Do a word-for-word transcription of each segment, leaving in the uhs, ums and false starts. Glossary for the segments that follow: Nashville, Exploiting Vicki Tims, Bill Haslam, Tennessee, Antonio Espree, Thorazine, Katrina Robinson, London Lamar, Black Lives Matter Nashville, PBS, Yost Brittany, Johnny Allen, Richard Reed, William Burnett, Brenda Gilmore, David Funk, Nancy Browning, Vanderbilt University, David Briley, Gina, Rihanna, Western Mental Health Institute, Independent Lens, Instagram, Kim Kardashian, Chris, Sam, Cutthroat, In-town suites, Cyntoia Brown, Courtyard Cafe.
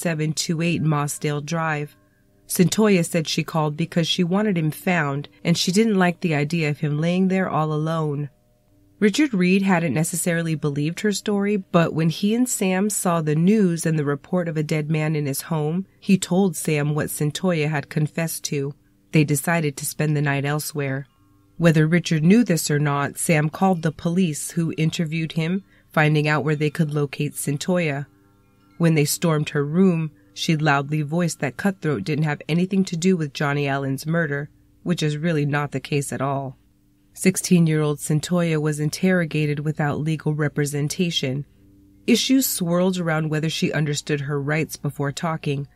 seven two eight Mossdale Drive. Cyntoia said she called because she wanted him found, and she didn't like the idea of him laying there all alone. Richard Reed hadn't necessarily believed her story, but when he and Sam saw the news and the report of a dead man in his home, he told Sam what Cyntoia had confessed to. They decided to spend the night elsewhere. Whether Richard knew this or not, Sam called the police, who interviewed him, finding out where they could locate Cyntoia. When they stormed her room, she loudly voiced that Cutthroat didn't have anything to do with Johnny Allen's murder, which is really not the case at all. sixteen-year-old Cyntoia was interrogated without legal representation. Issues swirled around whether she understood her rights before talking.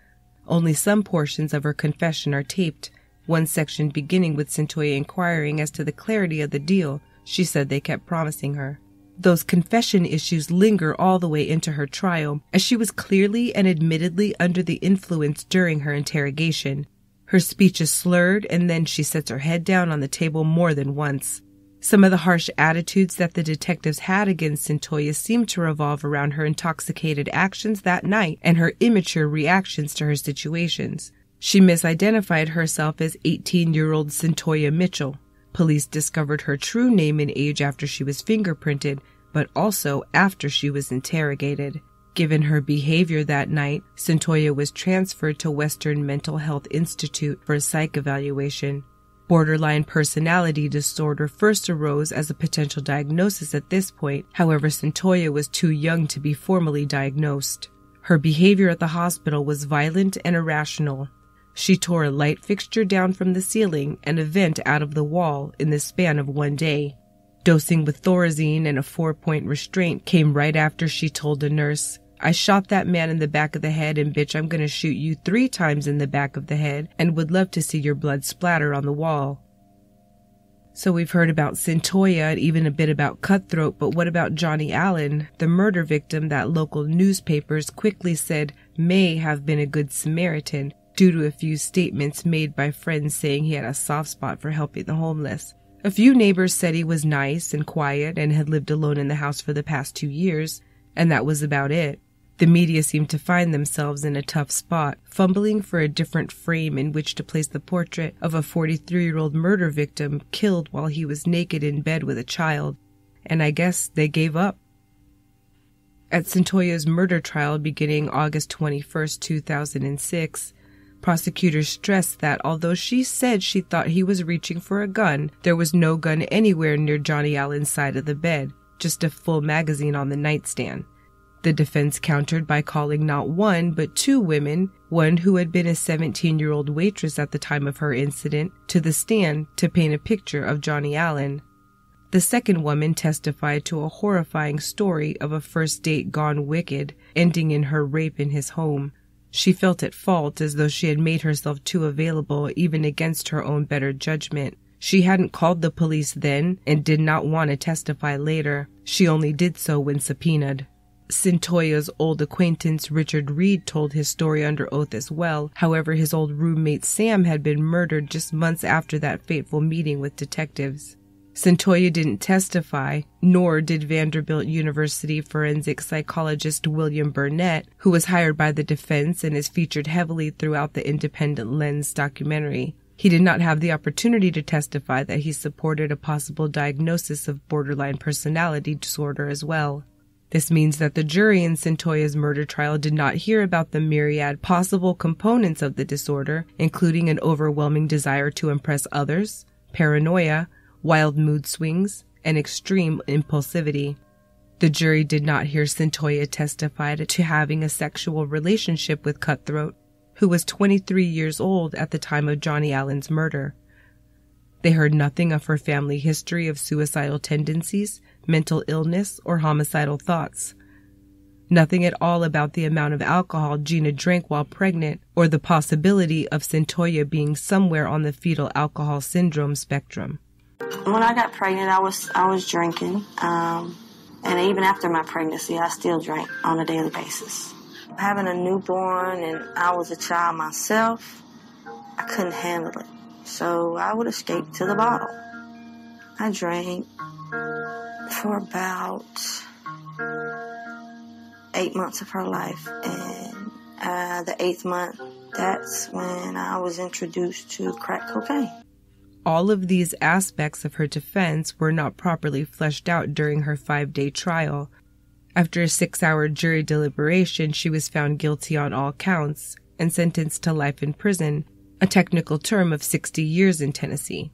Only some portions of her confession are taped, one section beginning with Cyntoia inquiring as to the clarity of the deal she said they kept promising her. Those confession issues linger all the way into her trial, as she was clearly and admittedly under the influence during her interrogation. Her speech is slurred, and then she sets her head down on the table more than once. Some of the harsh attitudes that the detectives had against Cyntoia seemed to revolve around her intoxicated actions that night and her immature reactions to her situations. She misidentified herself as eighteen-year-old Cyntoia Mitchell. Police discovered her true name and age after she was fingerprinted, but also after she was interrogated. Given her behavior that night, Cyntoia was transferred to Western Mental Health Institute for a psych evaluation. Borderline personality disorder first arose as a potential diagnosis at this point. However, Cyntoia was too young to be formally diagnosed. Her behavior at the hospital was violent and irrational. She tore a light fixture down from the ceiling and a vent out of the wall in the span of one day. Dosing with Thorazine and a four-point restraint came right after she told a nurse, "I shot that man in the back of the head, and bitch, I'm going to shoot you three times in the back of the head and would love to see your blood splatter on the wall." So we've heard about Cyntoia and even a bit about Cutthroat, but what about Johnny Allen, the murder victim that local newspapers quickly said may have been a good Samaritan, due to a few statements made by friends saying he had a soft spot for helping the homeless. A few neighbors said he was nice and quiet and had lived alone in the house for the past two years, and that was about it. The media seemed to find themselves in a tough spot, fumbling for a different frame in which to place the portrait of a forty-three-year-old murder victim killed while he was naked in bed with a child, and I guess they gave up. At Cyntoia's murder trial beginning August twenty-first, two thousand six, prosecutors stressed that although she said she thought he was reaching for a gun, there was no gun anywhere near Johnny Allen's side of the bed, just a full magazine on the nightstand. The defense countered by calling not one, but two women, one who had been a seventeen-year-old waitress at the time of her incident, to the stand to paint a picture of Johnny Allen. The second woman testified to a horrifying story of a first date gone wicked, ending in her rape in his home. She felt at fault, as though she had made herself too available even against her own better judgment. She hadn't called the police then and did not want to testify later. She only did so when subpoenaed. Cyntoia's old acquaintance Richard Reed told his story under oath as well. However, his old roommate Sam had been murdered just months after that fateful meeting with detectives. Cyntoia didn't testify, nor did Vanderbilt University forensic psychologist William Burnett, who was hired by the defense and is featured heavily throughout the Independent Lens documentary. He did not have the opportunity to testify that he supported a possible diagnosis of borderline personality disorder as well. This means that the jury in Cyntoia's murder trial did not hear about the myriad possible components of the disorder, including an overwhelming desire to impress others, paranoia, wild mood swings, and extreme impulsivity. The jury did not hear Cyntoia testify to having a sexual relationship with Cutthroat, who was twenty-three years old at the time of Johnny Allen's murder. They heard nothing of her family history of suicidal tendencies, mental illness, or homicidal thoughts. Nothing at all about the amount of alcohol Gina drank while pregnant, or the possibility of Cyntoia being somewhere on the fetal alcohol syndrome spectrum. When I got pregnant, I was I was drinking, um, and even after my pregnancy, I still drank on a daily basis. Having a newborn, and I was a child myself, I couldn't handle it, so I would escape to the bottle. I drank for about eight months of her life, and uh, the eighth month, that's when I was introduced to crack cocaine. All of these aspects of her defense were not properly fleshed out during her five-day trial. After a six-hour jury deliberation, she was found guilty on all counts and sentenced to life in prison, a technical term of sixty years in Tennessee.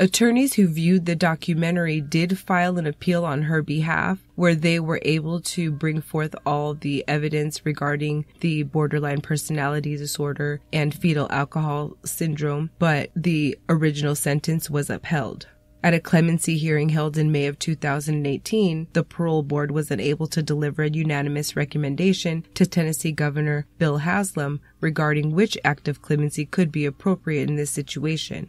Attorneys who viewed the documentary did file an appeal on her behalf, where they were able to bring forth all the evidence regarding the borderline personality disorder and fetal alcohol syndrome, but the original sentence was upheld. At a clemency hearing held in May of two thousand eighteen, the parole board was unable to deliver a unanimous recommendation to Tennessee Governor Bill Haslam regarding which act of clemency could be appropriate in this situation.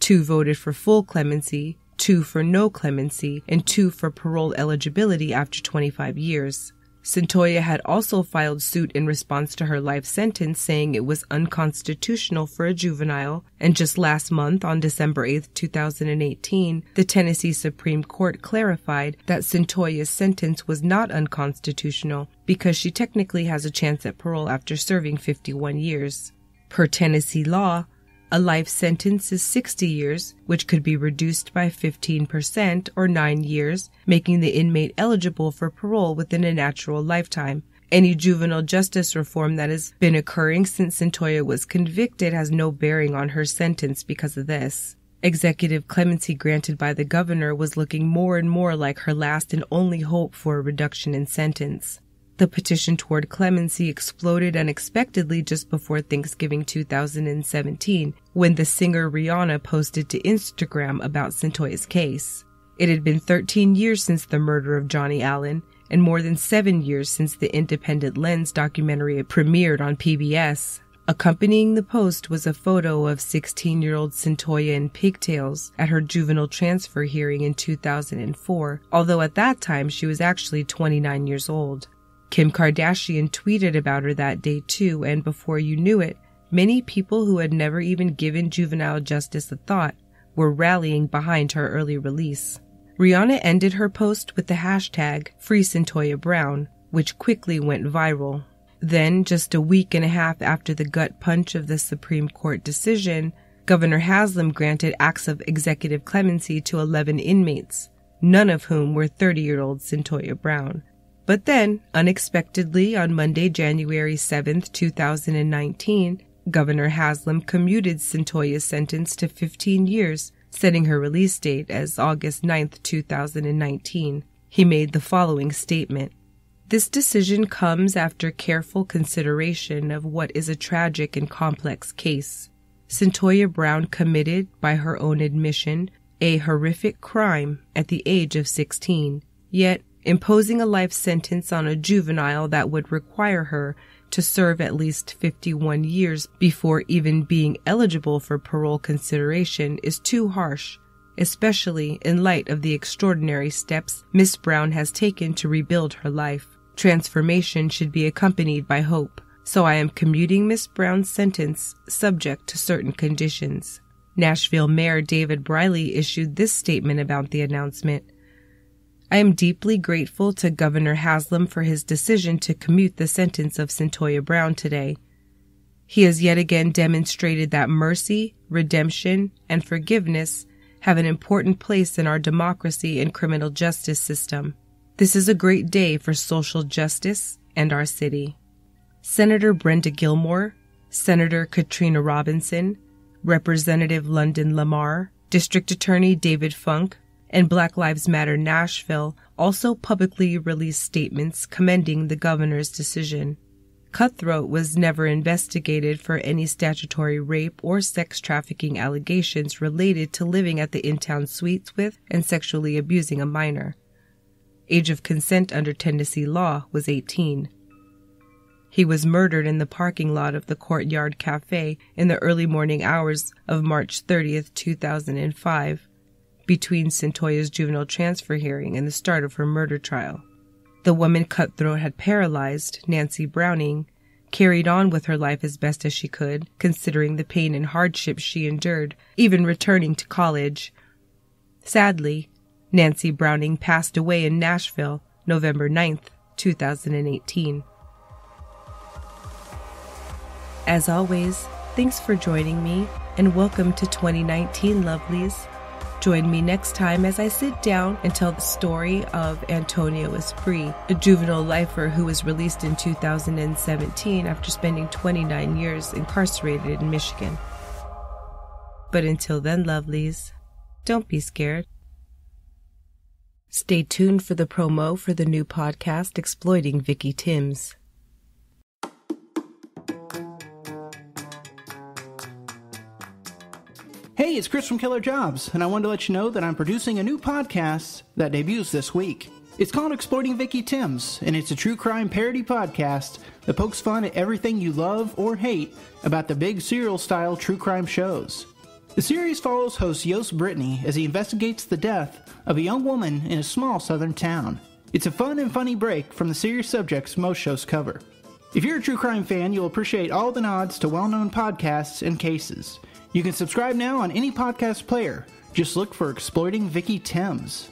Two voted for full clemency, two for no clemency, and two for parole eligibility after twenty-five years. Cyntoia had also filed suit in response to her life sentence, saying it was unconstitutional for a juvenile, and just last month, on December eighth, two thousand eighteen, the Tennessee Supreme Court clarified that Cyntoia's sentence was not unconstitutional because she technically has a chance at parole after serving fifty-one years. Per Tennessee law, a life sentence is sixty years, which could be reduced by fifteen percent or nine years, making the inmate eligible for parole within a natural lifetime. Any juvenile justice reform that has been occurring since Cyntoia was convicted has no bearing on her sentence because of this. Executive clemency granted by the governor was looking more and more like her last and only hope for a reduction in sentence. The petition toward clemency exploded unexpectedly just before Thanksgiving two thousand seventeen, when the singer Rihanna posted to Instagram about Cyntoia's case. It had been thirteen years since the murder of Johnny Allen, and more than seven years since the Independent Lens documentary premiered on P B S. Accompanying the post was a photo of sixteen-year-old Cyntoia in pigtails at her juvenile transfer hearing in two thousand four, although at that time she was actually twenty-nine years old. Kim Kardashian tweeted about her that day too, and before you knew it, many people who had never even given juvenile justice a thought were rallying behind her early release. Rihanna ended her post with the hashtag Free Cyntoia Brown, which quickly went viral. Then, just a week and a half after the gut punch of the Supreme Court decision, Governor Haslam granted acts of executive clemency to eleven inmates, none of whom were thirty-year-old Cyntoia Brown. But then, unexpectedly, on Monday, January seventh, two thousand nineteen, Governor Haslam commuted Cyntoia's sentence to fifteen years, setting her release date as August ninth, two thousand nineteen. He made the following statement. This decision comes after careful consideration of what is a tragic and complex case. Cyntoia Brown committed, by her own admission, a horrific crime at the age of sixteen, yet imposing a life sentence on a juvenile that would require her to serve at least fifty-one years before even being eligible for parole consideration is too harsh, especially in light of the extraordinary steps Miss Brown has taken to rebuild her life. Transformation should be accompanied by hope, so I am commuting Miss Brown's sentence subject to certain conditions. Nashville Mayor David Briley issued this statement about the announcement. I am deeply grateful to Governor Haslam for his decision to commute the sentence of Cyntoia Brown today. He has yet again demonstrated that mercy, redemption, and forgiveness have an important place in our democracy and criminal justice system. This is a great day for social justice and our city. Senator Brenda Gilmore, Senator Katrina Robinson, Representative London Lamar, District Attorney David Funk, and Black Lives Matter Nashville also publicly released statements commending the governor's decision. Cutthroat was never investigated for any statutory rape or sex trafficking allegations related to living at the In-town suites with and sexually abusing a minor. Age of consent under Tennessee law was eighteen. He was murdered in the parking lot of the Courtyard Cafe in the early morning hours of March thirtieth, two thousand five. Between Cyntoia's juvenile transfer hearing and the start of her murder trial. The woman Cutthroat had paralyzed, Nancy Browning, carried on with her life as best as she could, considering the pain and hardships she endured, even returning to college. Sadly, Nancy Browning passed away in Nashville, November ninth, two thousand eighteen. As always, thanks for joining me, and welcome to twenty nineteen, lovelies. Join me next time as I sit down and tell the story of Antonio Espree, a juvenile lifer who was released in two thousand seventeen after spending twenty-nine years incarcerated in Michigan. But until then, lovelies, don't be scared. Stay tuned for the promo for the new podcast, Exploiting Vicki Tims. Hey, it's Chris from Killer Jobs, and I wanted to let you know that I'm producing a new podcast that debuts this week. It's called Exploiting Vicki Tims, and it's a true crime parody podcast that pokes fun at everything you love or hate about the big serial-style true crime shows. The series follows host Yost Brittany as he investigates the death of a young woman in a small southern town. It's a fun and funny break from the serious subjects most shows cover. If you're a true crime fan, you'll appreciate all the nods to well-known podcasts and cases. You can subscribe now on any podcast player. Just look for Exploiting Vicki Tims.